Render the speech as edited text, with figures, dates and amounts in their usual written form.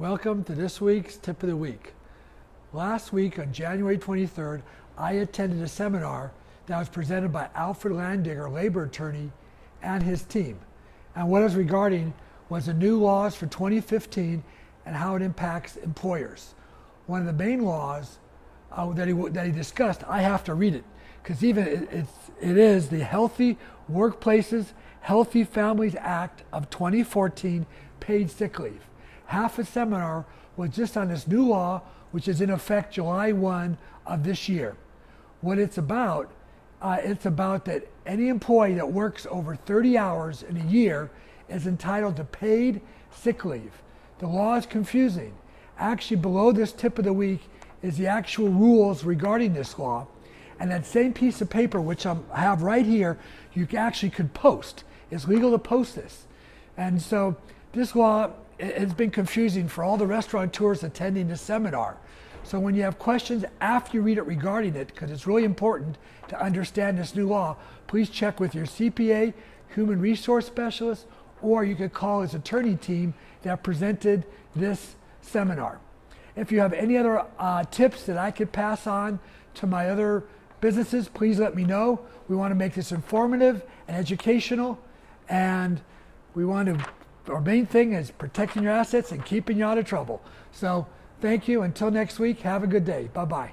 Welcome to this week's Tip of the Week. Last week on January 23rd, I attended a seminar that was presented by Alfred Landinger, labor attorney, and his team. And what it was regarding was the new laws for 2015 and how it impacts employers. One of the main laws that he discussed, I have to read it, because even it is the Healthy Workplaces, Healthy Families Act of 2014, paid sick leave. Half a seminar was just on this new law, which is in effect July 1 of this year. What it's about that any employee that works over 30 hours in a year is entitled to paid sick leave. The law is confusing. Actually, below this tip of the week is the actual rules regarding this law. And that same piece of paper, which I have right here, you actually could post. It's legal to post this. And so this law, it's been confusing for all the restaurateurs attending this seminar. So when you have questions after you read it regarding it, because it's really important to understand this new law, please check with your CPA, human resource specialist, or you could call his attorney team that presented this seminar. If you have any other tips that I could pass on to my other businesses, please let me know. We want to make this informative and educational, and we want to, our main thing is protecting your assets and keeping you out of trouble. So thank you. Until next week, have a good day. Bye-bye.